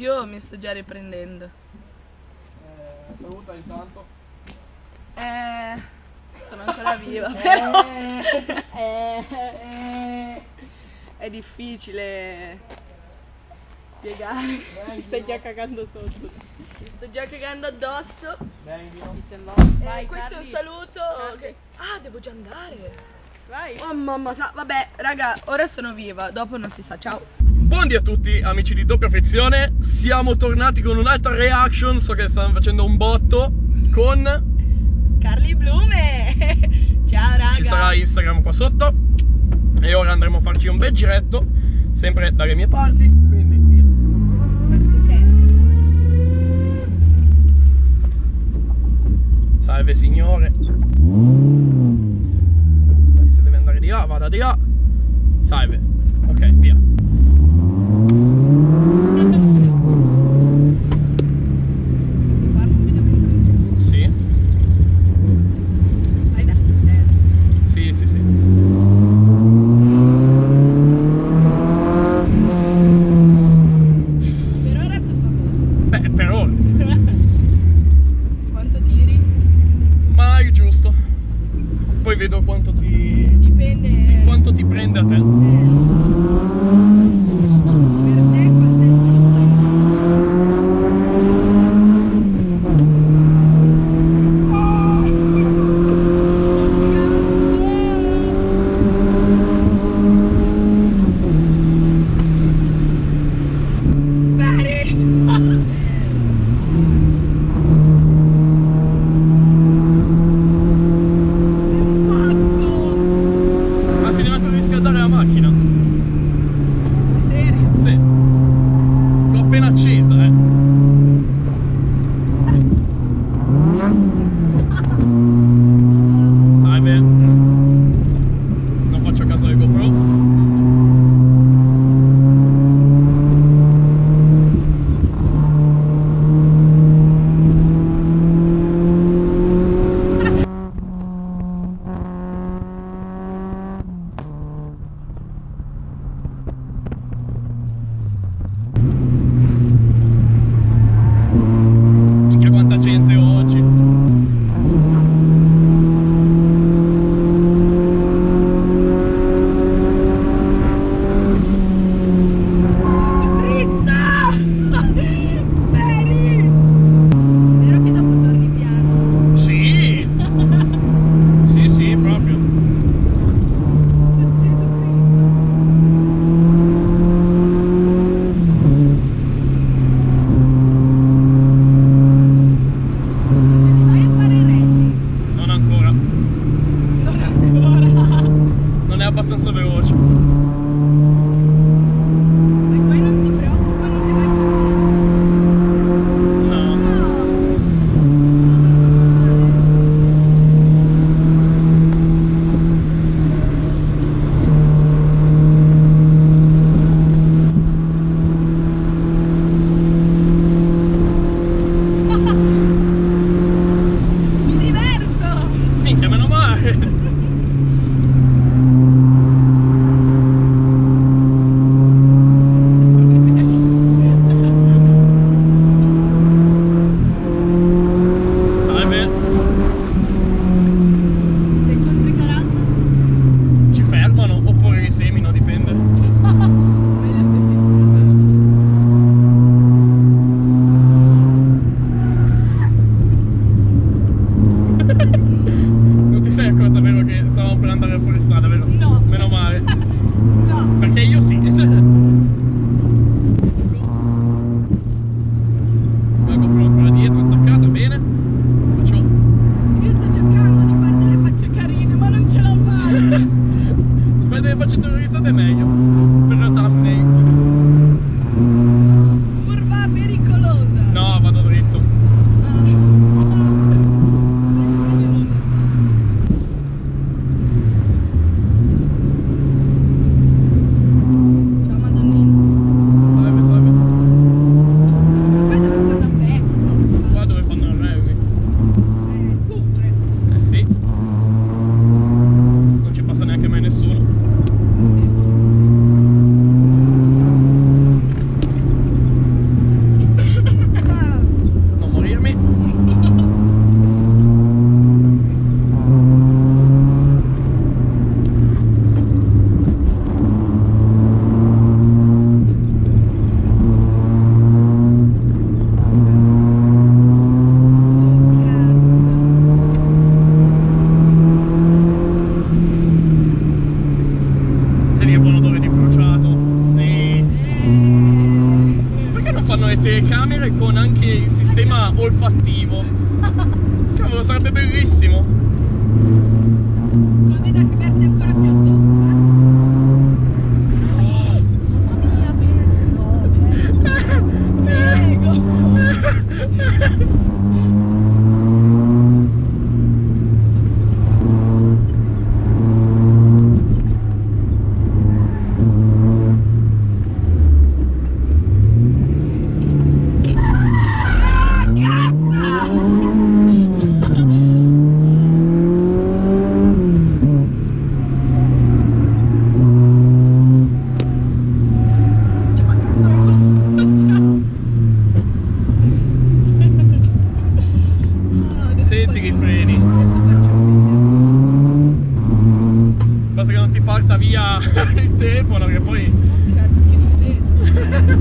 Io mi sto già riprendendo. Saluta intanto. Sono ancora viva, però. È difficile spiegare. Mi stai già cagando sotto. Mi sto già cagando addosso. Mi sembra. Vai, questo Carli. È un saluto. Che... Ah, devo già andare. Vai. Oh mamma, vabbè raga, ora sono viva, dopo non si sa, ciao. Buondì a tutti amici di Doppia Frizione, siamo tornati con un'altra reaction, so che stanno facendo un botto, con Carli Blume. Ciao raga. Ci sarà Instagram qua sotto e ora andremo a farci un bel giretto, sempre dalle mie parti. Quindi via. Salve signore. Di là, vado di là. Salve. Ok, via. Posso farlo un video mentre? Sì. Vai verso service. Sì, sì, sì. Per ora è tutto a posto. Beh, per ora. Quanto tiri? Ma il giusto. Poi vedo quanto ti... Dipende... Quanto ti prende a te. Per te quanto è il giusto? Abbastanza veloce. Ma poi non si preoccupano che va così? No. No. Mi diverto! Minchia, meno male! via il telefono che poi... Cazzo, chiudi.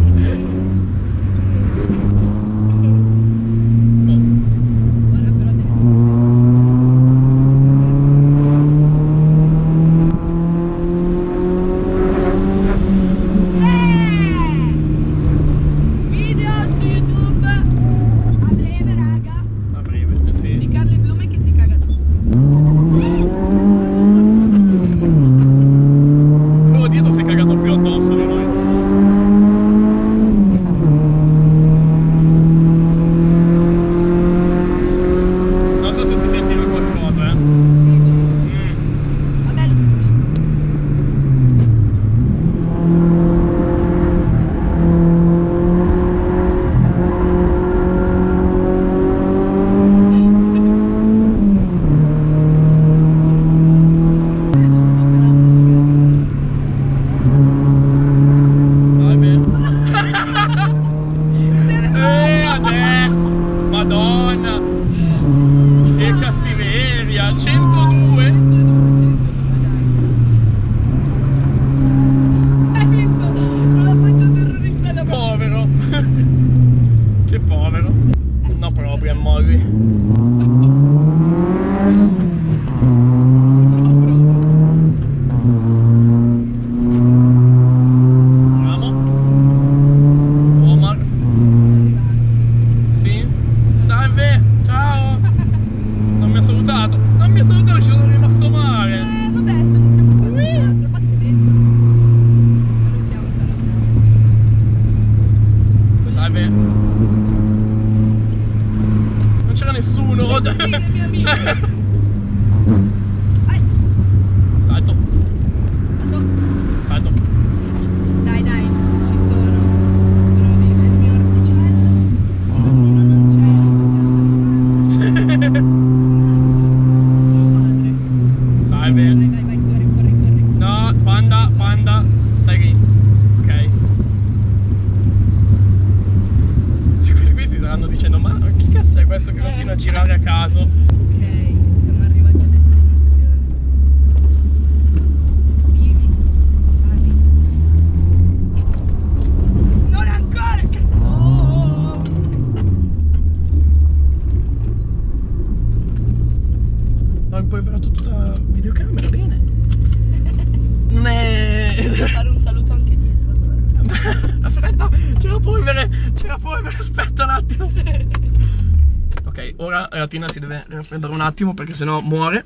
La Tina si deve raffreddare un attimo perché sennò muore.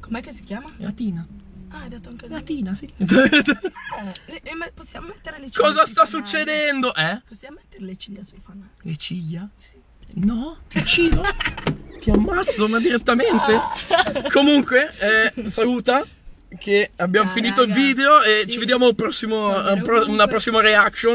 Com'è che si chiama? La Tina. Ah, hai detto anche la Tina, sì. Possiamo mettere le ciglia? Cosa sta succedendo? Possiamo mettere le ciglia sui fanali? Le ciglia? Sì. No? Ti uccido? Ti ammazzo, ma direttamente? Comunque, saluta che abbiamo finito il video e ci vediamo al prossimo, una prossima reaction.